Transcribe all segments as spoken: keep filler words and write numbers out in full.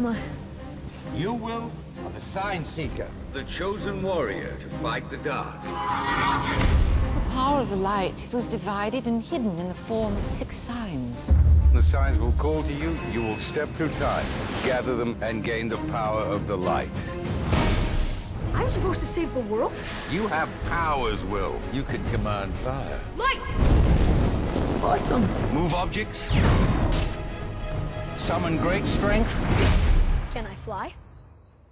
am I? You, Will, are the sign seeker, the chosen warrior to fight the dark. The power of the light was divided and hidden in the form of six signs. The signs will call to you. You will step through time, gather them, and gain the power of the light. I'm supposed to save the world? You have powers, Will. You can command fire. Light! Awesome. Move objects. Summon great strength. Can I fly?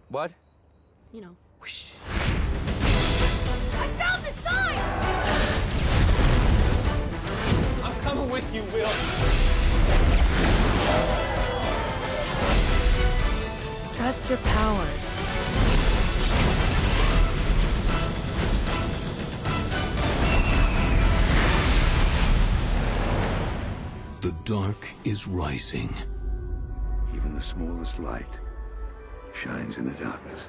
What? You know. Whoosh. I found the sign! I'm coming with you, Will. Trust your powers. The dark is rising. Even the smallest light shines in the darkness.